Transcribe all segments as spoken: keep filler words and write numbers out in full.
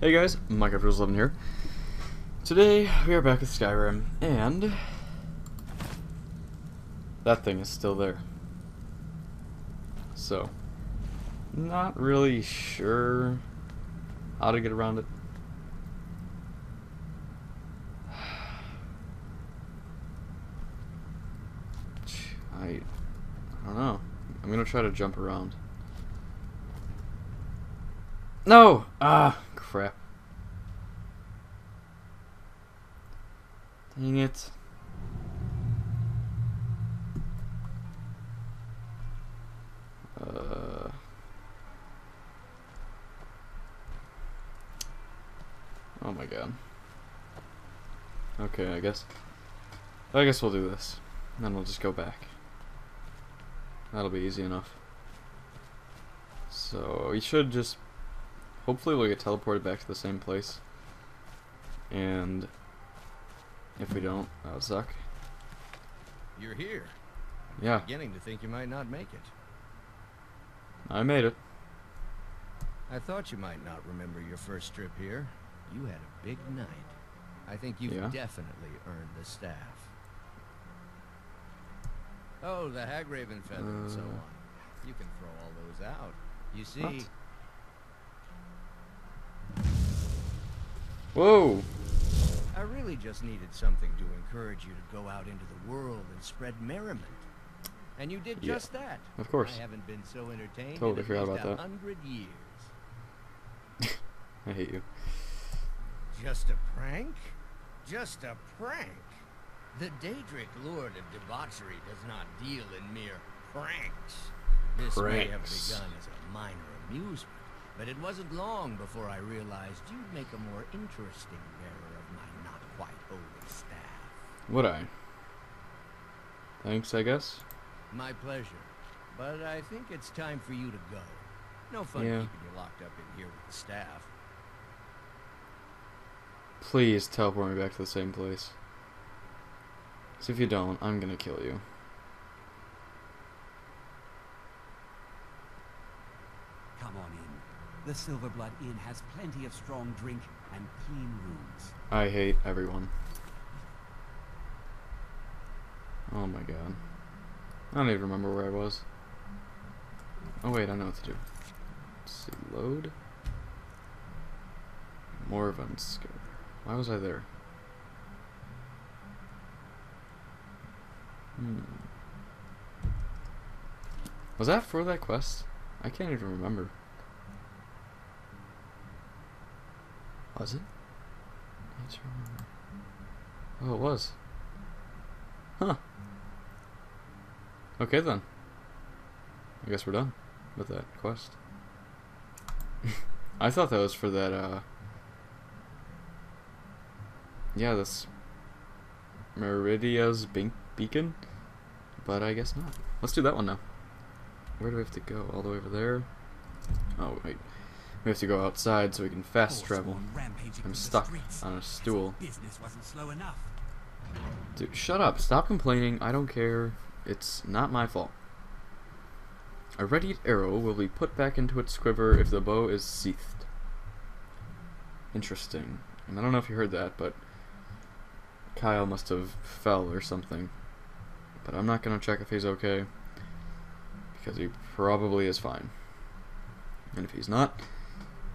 Hey guys, MineCraftRules eleven here. Today we are back with Skyrim, and that thing is still there. So, not really sure how to get around it. I, I don't know. I'm gonna try to jump around. No! Ah, crap. Dang it. Uh. Oh my god. Okay, I guess. I guess we'll do this. And then we'll just go back. That'll be easy enough. So, we should just... Hopefully we'll get teleported back to the same place, and if we don't, that would suck. You're here. Yeah. I'm beginning to think you might not make it. I made it. I thought you might not remember your first trip here. You had a big night. I think you've yeah. definitely earned the staff. Oh, the Hagraven feather uh, and so on. You can throw all those out. You see... What? Whoa! I really just needed something to encourage you to go out into the world and spread merriment. And you did yeah. just that. Of course. I haven't been so entertained totally forgot about that. a hundred years. I hate you. Just a prank? Just a prank? The Daedric Lord of Debauchery does not deal in mere pranks. This pranks. may have begun as a minor amusement. But it wasn't long before I realized you'd make a more interesting bearer of my not quite holy staff. Would I? Thanks, I guess. My pleasure. But I think it's time for you to go. No fun yeah. keeping you locked up in here with the staff. Please teleport me back to the same place. Because if you don't, I'm gonna kill you. Come on in. The Silverblood Inn has plenty of strong drink and clean rooms. I hate everyone. Oh my god. I don't even remember where I was. Oh wait, I know what to do. Let's see, load. Morven's Cave. Why was I there? Hmm. Was that for that quest? I can't even remember. Was it? Oh, it was. Huh. Okay then. I guess we're done with that quest. I thought that was for that, uh... yeah, this... Meridia's Beacon? But I guess not. Let's do that one now. Where do we have to go? All the way over there? Oh, wait. We have to go outside so we can fast travel. I'm stuck on a stool. Dude, shut up. Stop complaining. I don't care. It's not my fault. A readied arrow will be put back into its quiver if the bow is sheathed. Interesting. And I don't know if you heard that, but Kyle must have fell or something. But I'm not going to check if he's okay, because he probably is fine. And if he's not,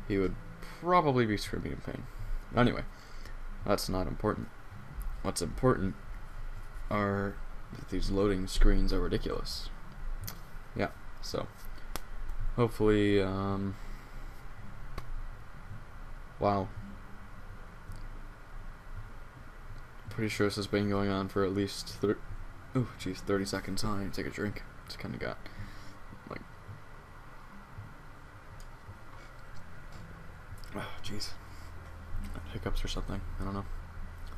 he would probably be screaming in pain. Anyway, that's not important. What's important are that these loading screens are ridiculous. Yeah, so hopefully, um, wow. Pretty sure this has been going on for at least thir oh, geez, thirty seconds. I need to take a drink. It's kind of got like. Oh, jeez. Hiccups or something. I don't know.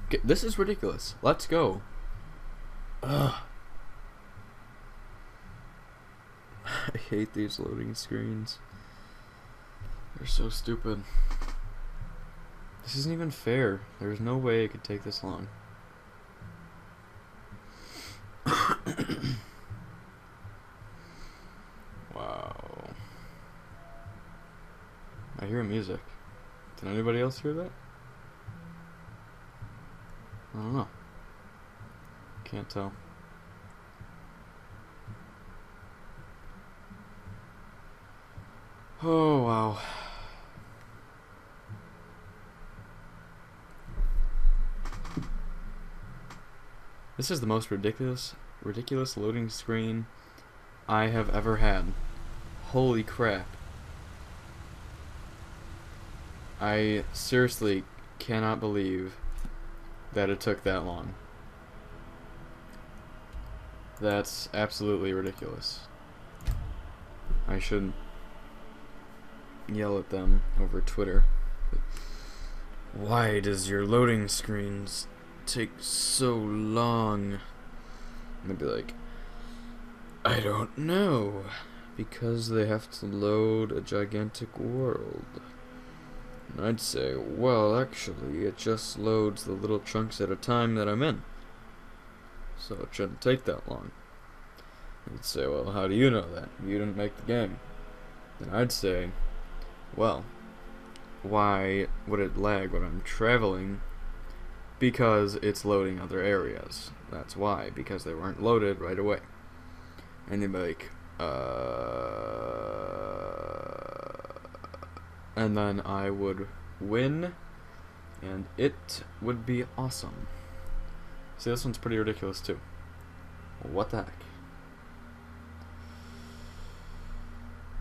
Okay, this is ridiculous. Let's go. Ugh. I hate these loading screens. They're so stupid. This isn't even fair. There's no way it could take this long. Wow. I hear music. Did anybody else hear that? I don't know. Can't tell. Oh, wow. This is the most ridiculous, ridiculous loading screen I have ever had. Holy crap. I seriously cannot believe that it took that long. That's absolutely ridiculous. I should yell at them over Twitter. Why does your loading screens take so long? And they'd be like, I don't know. Because they have to load a gigantic world. And I'd say, well, actually, it just loads the little chunks at a time that I'm in. So it shouldn't take that long. You'd say, well, how do you know that? You didn't make the game. And I'd say, well, why would it lag when I'm traveling? Because it's loading other areas. That's why, because they weren't loaded right away. And they'd be like, uh... and then I would win, and it would be awesome. See, this one's pretty ridiculous, too. What the heck?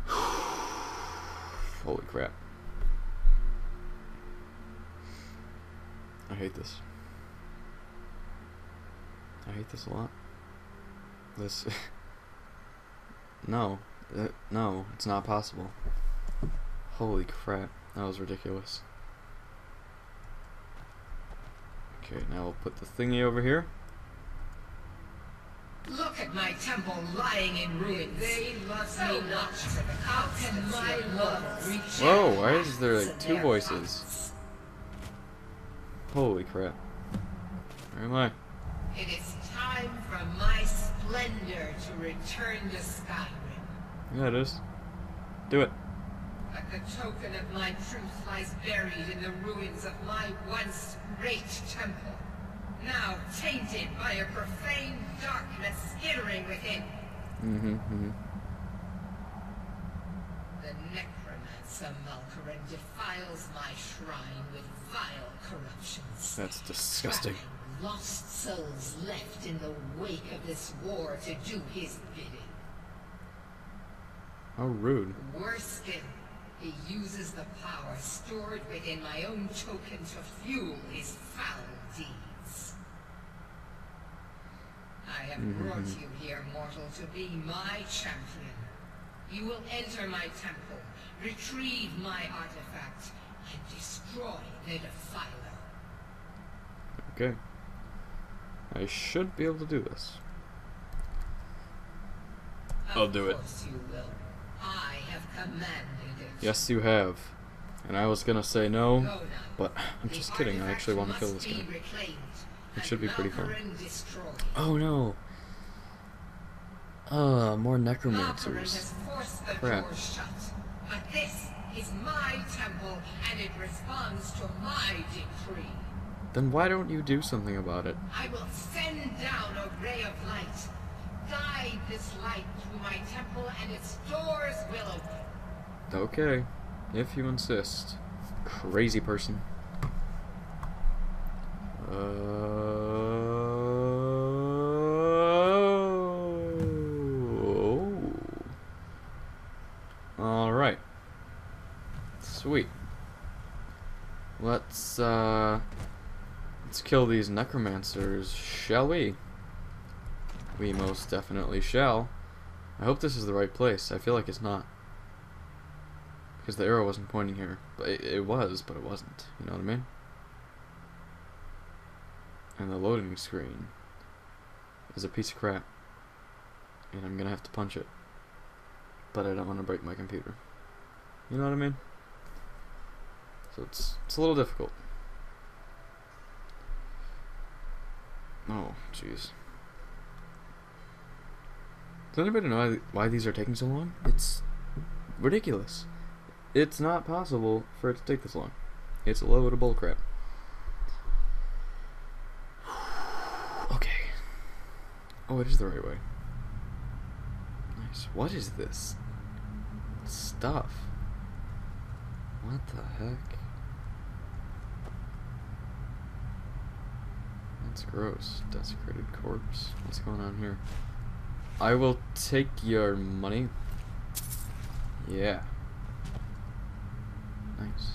Holy crap. I hate this. I hate this a lot. This... no. Uh, no, it's not possible. Holy crap. That was ridiculous. Okay, now we'll put the thingy over here. Look at my temple lying in ruins. They must know not to the How can my love reach Whoa, why is there like two voices? Holy crap. Where am I? It is time for my splendor to return to Skyrim. Yeah, it is. Do it. But the token of my truth lies buried in the ruins of my once great temple, now tainted by a profane darkness skittering within. Mm-hmm, mm-hmm. The necromancer Malkarin defiles my shrine with vile corruptions. That's disgusting. Trapping lost souls left in the wake of this war to do his bidding. How rude. Worse still. He uses the power stored within my own token to fuel his foul deeds. I have mm-hmm. brought you here, mortal, to be my champion. You will enter my temple, retrieve my artifact, and destroy the defiler. Okay. I should be able to do this. Of I'll do it. Of course you will. I have commanded. Yes, you have. And I was gonna say no, but I'm just kidding. I actually want to kill this guy. It should be pretty fun. Oh no! Ah, uh, more necromancers. Crap. But this is my temple, and it responds to my decree. Then why don't you do something about it? I will send down a ray of light. Guide this light through my temple, and its doors will open. Okay, if you insist. Crazy person. Oh. Alright. Sweet. Let's, uh... let's kill these necromancers, shall we? We most definitely shall. I hope this is the right place. I feel like it's not. Because the arrow wasn't pointing here. But it, it was, but it wasn't. You know what I mean? And the loading screen is a piece of crap. And I'm going to have to punch it. But I don't want to break my computer. You know what I mean? So it's, it's a little difficult. Oh, jeez. Does anybody know why these are taking so long? It's ridiculous. It's not possible for it to take this long. It's a load of bullcrap. Okay. Oh, it is the right way. Nice. What is this stuff? What the heck? That's gross. Desecrated corpse. What's going on here? I will take your money. Yeah. Nice.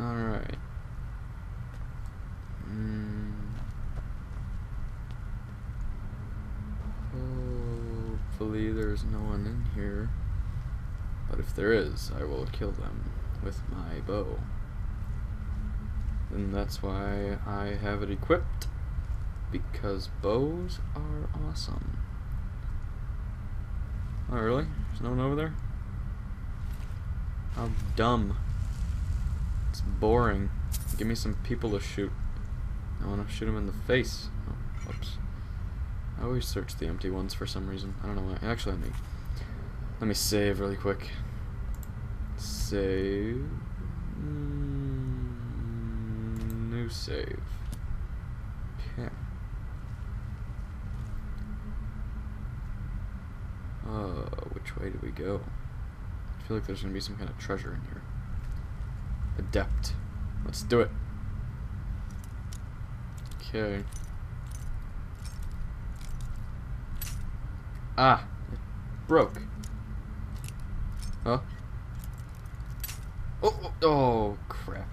Alright. Mm. Hopefully there's no one in here. But if there is, I will kill them with my bow. And that's why I have it equipped. Because bows are awesome. Oh, really? There's no one over there? How dumb. It's boring. Give me some people to shoot. I want to shoot them in the face. Oh, oops. I always search the empty ones for some reason. I don't know why. Actually, let me, let me save really quick. Save. Mm, new save. Okay. Uh, which way do we go? I feel like there's gonna be some kind of treasure in here. Adept. Let's do it. Okay. Ah! It broke. Huh? Oh, oh! Oh, crap.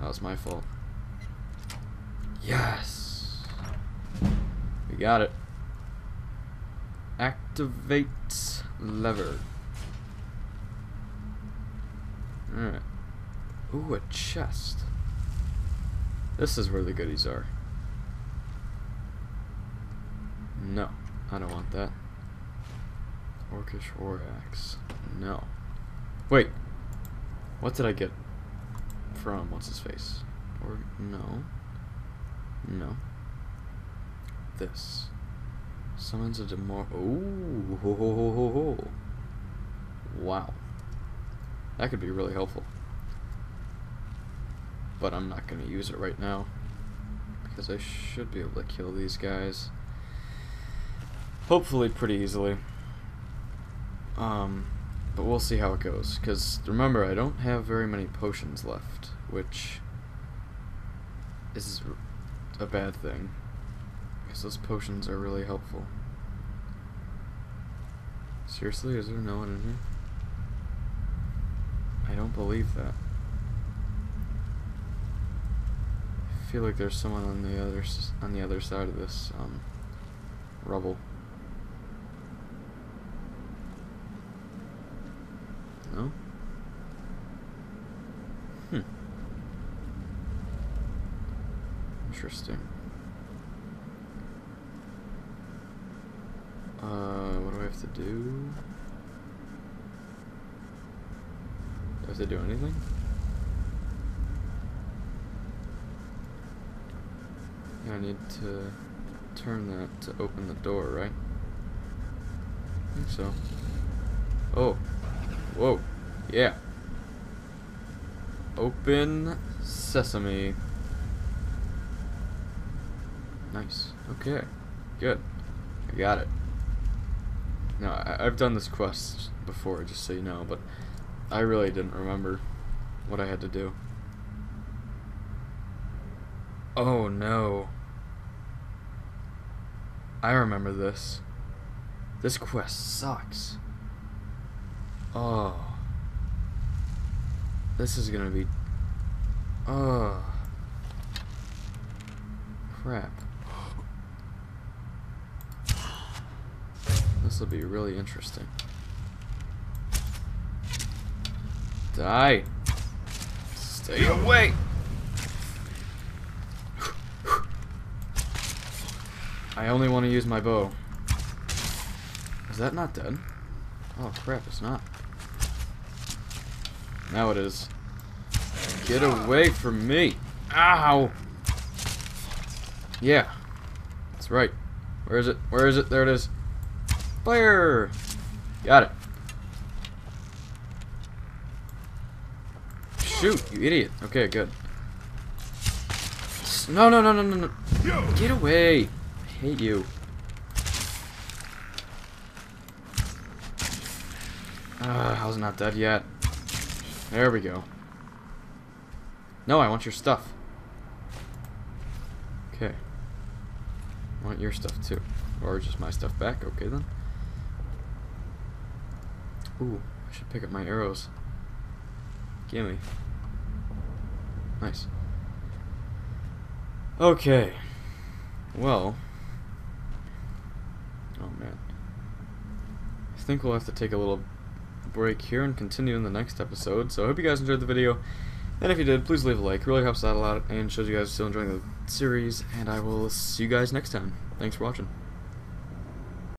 That was my fault. Yes! We got it. Activate lever. Alright. Ooh, a chest. This is where the goodies are. No, I don't want that. Orcish Orax. No. Wait. What did I get from what's his face? Or no. No. This. Summons a demor. Ooh, ho, ho, ho, ho, ho. Wow. That could be really helpful. But I'm not going to use it right now. Because I should be able to kill these guys. Hopefully pretty easily. Um, but we'll see how it goes. Because remember, I don't have very many potions left. Which is a bad thing. Because those potions are really helpful. Seriously, is there no one in here? I don't believe that. I feel like there's someone on the other s on the other side of this um, rubble. No? Hmm. Interesting. Uh, what do I have to do? Do I have to do anything? I need to turn that to open the door, right? I think so. Oh. Whoa. Yeah. Open sesame. Nice. Okay. Good. I got it. No, I, I've done this quest before, just so you know, but I really didn't remember what I had to do. Oh no. I remember this. This quest sucks. Oh. This is gonna be... Oh. Crap. This will be really interesting. Die! Stay away! I only want to use my bow. Is that not dead? Oh crap, it's not. Now it is. Get away from me! Ow! Yeah. That's right. Where is it? Where is it? There it is. Fire! Got it. shoot, you idiot. Okay, good. No, no, no, no, no, no. Get away. I hate you. Uh, I was not dead yet. There we go. No, I want your stuff. Okay. I want your stuff too. Or just my stuff back. Okay then. Ooh, I should pick up my arrows. Gimme. Nice. Okay. Well. Oh man. I think we'll have to take a little break here and continue in the next episode. So I hope you guys enjoyed the video. And if you did, please leave a like. It really helps out a lot and shows you guys are still enjoying the series. And I will see you guys next time. Thanks for watching.